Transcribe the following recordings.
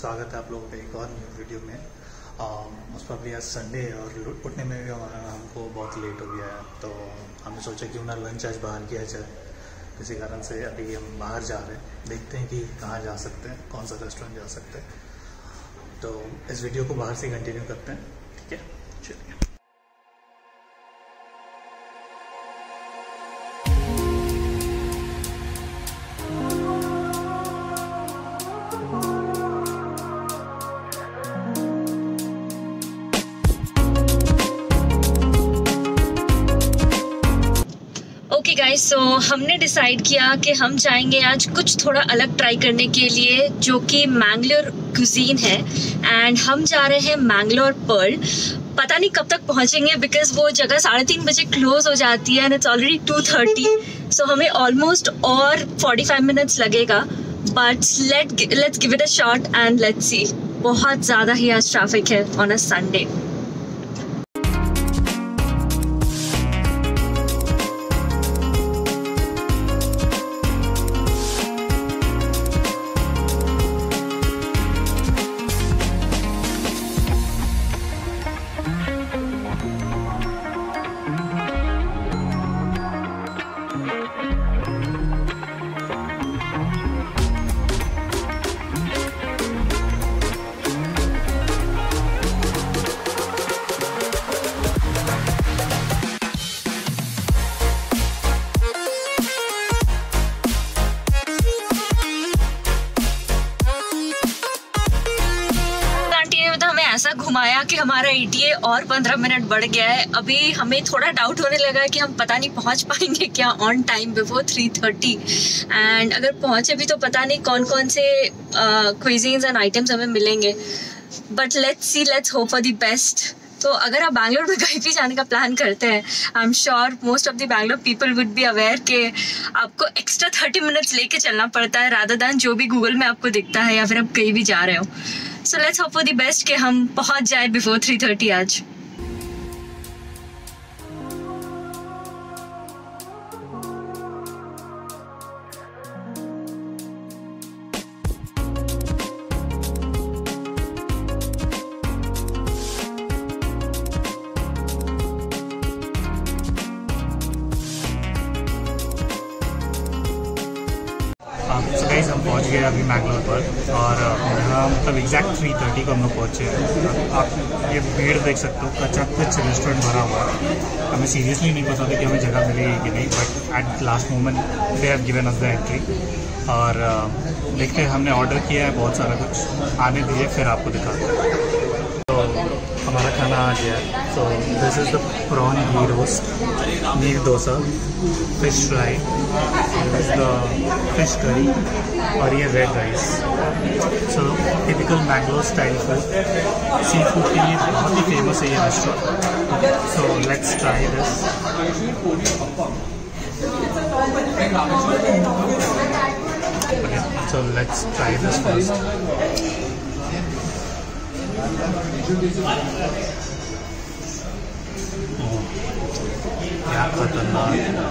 स्वागत है आप लोगों का एक और न्यू वीडियो में। मोस्ट प्रॉब्ली आज संडे है और उठने में भी हमको बहुत लेट हो गया है, तो हमने सोचा क्यों ना लंच आज बाहर किया जाए। किसी कारण से अभी हम बाहर जा रहे हैं, देखते हैं कि कहाँ जा सकते हैं, कौन सा रेस्टोरेंट जा सकते हैं। तो इस वीडियो को बाहर से कंटिन्यू करते हैं, ठीक है, चलिए। सो हमने डिसाइड किया कि हम जाएंगे आज कुछ थोड़ा अलग ट्राई करने के लिए, जो कि मैंगलोर क्यूजीन है। एंड हम जा रहे हैं मैंगलोर पर्ल। पता नहीं कब तक पहुंचेंगे बिकॉज वो जगह 3:30 बजे क्लोज हो जाती है एंड इट्स ऑलरेडी 2:30। सो हमें ऑलमोस्ट और 45 मिनट्स लगेगा, but let's give it a shot and let's see. बहुत ज़्यादा ही आज ट्रैफिक है ऑन अ संडे। ऐसा घुमाया कि हमारा ETA और 15 मिनट बढ़ गया है। अभी हमें थोड़ा डाउट होने लगा कि हम पता नहीं पहुंच पाएंगे क्या ऑन टाइम बिफोर 3:30। एंड अगर पहुंचे भी तो पता नहीं कौन कौन से क्विजीन्स एंड आइटम्स हमें मिलेंगे, but let's see, let's hope for the best. तो अगर आप बैंगलोर में कहीं भी जाने का प्लान करते हैं, I am sure most of the Bangalore people would be aware कि आपको एक्स्ट्रा 30 मिनट्स लेके चलना पड़ता है रादर दैन जो भी गूगल में आपको दिखता है या फिर आप कहीं भी जा रहे हो। So let's hope for the best कि हम पहुंच जाए बिफोर 3:30 आज। गाइस हम पहुंच गए अभी मैंगलोर पर और यहाँ मतलब एग्जैक्ट 3:30 को हम लोग पहुँचे हैं। आप ये भीड़ देख सकते हो, कच्चा कच्च रेस्टोरेंट भरा हुआ है। हमें सीरियसली नहीं पता था कि हमें जगह मिलेगी कि नहीं, but at last moment they have given us the entry. और देखते हैं, हमने ऑर्डर किया है बहुत सारा कुछ, आने दीजिए फिर आपको दिखाते हैं। तो हमारा खाना आ गया है। So this is the prawn ghee roast, neer dosa, fish fry, this is the fish curry और ये red rice. So typical Mangalore style food, sea food के लिए बहुत ही फेमस है ये restaurant. So let's try this. Okay, so let's try this first. Oh, क्या खतरनाक!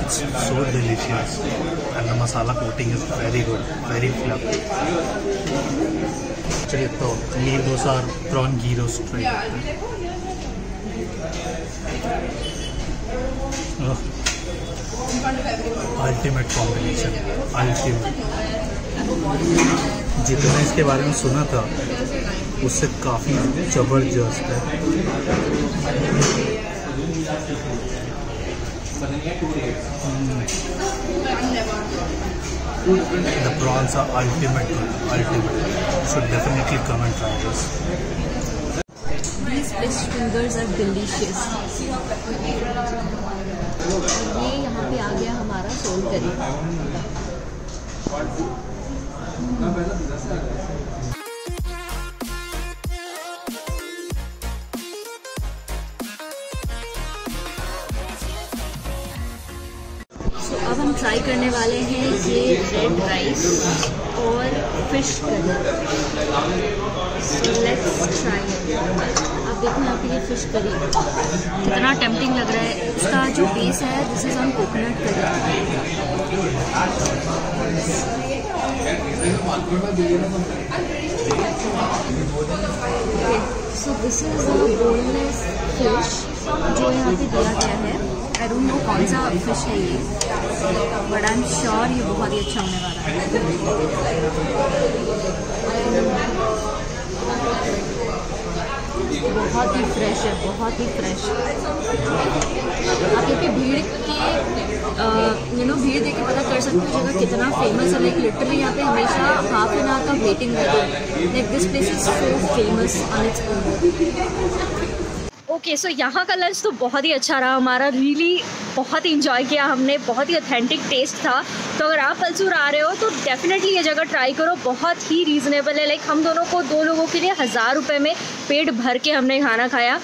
It's so delicious and the masala coating is very good, very fluffy. चलिए तो नीर डोसा और प्रॉन घी रोस्ट ट्राई करते हैं। Ultimate combination, ultimate. जितना इसके बारे में सुना था उससे काफ़ी ज़बरदस्त है। The prawns are ultimate, ultimate. Should definitely come and try this. These fish fingers are delicious. ये यहाँ पे आ गया हमारा सोल करी। So अब हम ट्राई करने वाले हैं ये रेड राइस और फिश करी। Let's try. देखो यहाँ पे ये फिश करी कितना टेम्पटिंग लग रहा है। इसका जो बेस है this is on coconut curry. So this is boneless fish जो यहाँ पे दिया गया है. आई डोंट नो कौन सा फिश है ये, बट आई एम श्योर ये बहुत ही अच्छा होने वाला है. बहुत ही फ्रेश है, बहुत ही फ्रेश. आप यहाँ पे भीड़ के भीड़ देख के पता कर सकते हो जगह कितना फेमस है. लाइक लिटरली यहाँ पे हमेशा हाफ एन आवर का वेटिंग है. Like this place is so famous on its own. Okay so यहाँ का लंच तो बहुत ही अच्छा रहा हमारा. रियली बहुत ही इंजॉय किया हमने. बहुत ही ऑथेंटिक टेस्ट था. तो अगर आप पलसूर आ रहे हो तो डेफिनेटली ये जगह ट्राई करो. बहुत ही रीज़नेबल है. लाइक हम दोनों को 2 लोगों के लिए 1000 रुपये में पेट भर के हमने खाना खाया.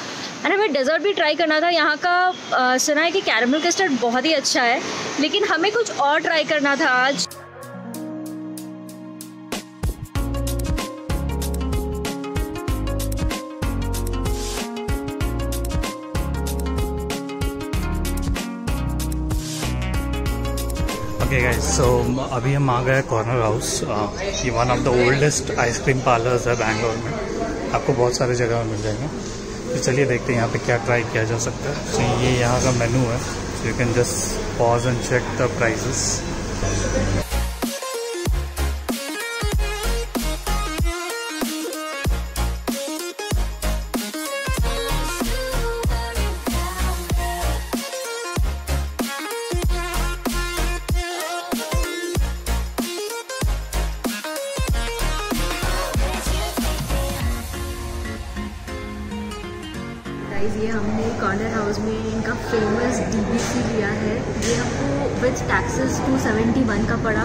और हमें डेजर्ट भी ट्राई करना था. यहाँ का सुना है कि कैरमल कस्टर्ड बहुत ही अच्छा है, लेकिन हमें कुछ और ट्राई करना था आज. ओके गाइस, सो अभी हम आ गए कॉर्नर हाउस. ये one of the oldest ice cream parlours है बैंगलोर में. आपको बहुत सारे जगह मिल जाएंगे. तो चलिए देखते हैं यहाँ पे क्या ट्राई किया जा सकता है. तो ये यहाँ का मेनू है. So you can just pause and check the prices. ये हमने कॉर्नर हाउस में इनका फेमस DBC लिया है. ये हमको विथ टैक्सेस 271 का पड़ा.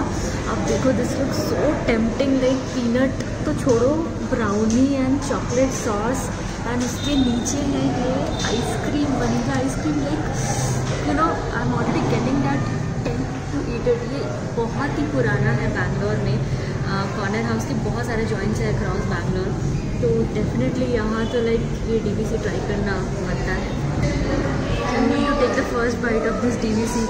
अब देखो, this look so tempting. Like peanut तो छोड़ो, brownie and chocolate sauce, and उसके नीचे है ये ice cream, vanilla ice cream. Like I am already getting that tempt to eat it. ये बहुत ही पुराना है बैंगलोर में. कॉर्नर हाउस के बहुत सारे जॉइंट्स हैं अक्रॉस बैंगलोर. तो डेफिनेटली यहाँ तो लाइक ये DBC ट्राई करना बनता है. And you take the first bite of this DBC.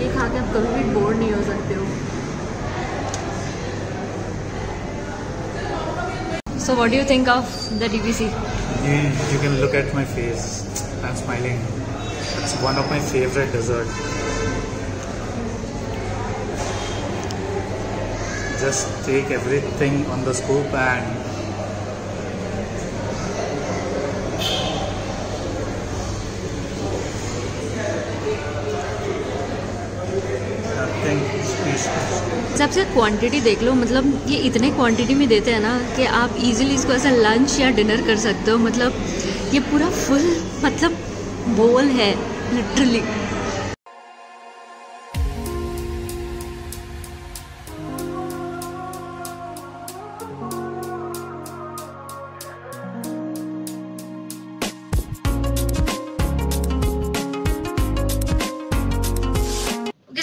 ये खा के आप कभी भी बोर नहीं हो सकते हो. So what do you think of the DBC? You can look at my face. I'm smiling. It's one of my favorite dessert. Just take everything on the scoop and nothing special. सबसे quantity देख लो. मतलब ये इतने quantity में देते हैं ना कि आप इजीली इसको ऐसा लंच या डिनर कर सकते हो. मतलब ये पूरा फुल मतलब बोल है लिटरली.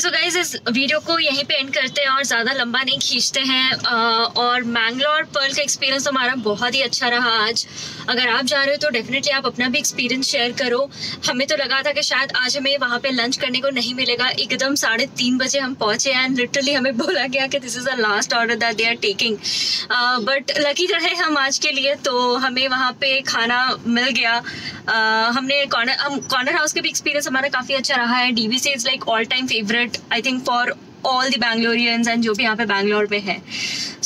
सो गाइज, इस वीडियो को यहीं पे एंड करते हैं और ज़्यादा लंबा नहीं खींचते हैं. और मैंगलोर पर्ल का एक्सपीरियंस हमारा बहुत ही अच्छा रहा आज. अगर आप जा रहे हो तो डेफिनेटली आप अपना भी एक्सपीरियंस शेयर करो. हमें तो लगा था कि शायद आज हमें वहाँ पे लंच करने को नहीं मिलेगा. एकदम 3:30 बजे हम पहुँचे एंड लिटरली हमें बोला गया कि this is the last order that they are taking. But lucky रहे हम आज के लिए, तो हमें वहाँ पे खाना मिल गया. हमने कॉर्नर हाउस का भी एक्सपीरियंस हमारा काफ़ी अच्छा रहा है. DBC is like all time favourite I think for all the Bangaloreans and जो भी यहाँ पे बैंगलोर में है.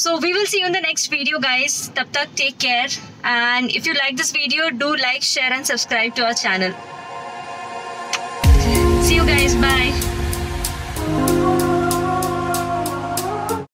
So we will see you in the next video guys. तब तक take care and if you like this video do like, share and subscribe to our channel. See you guys, bye.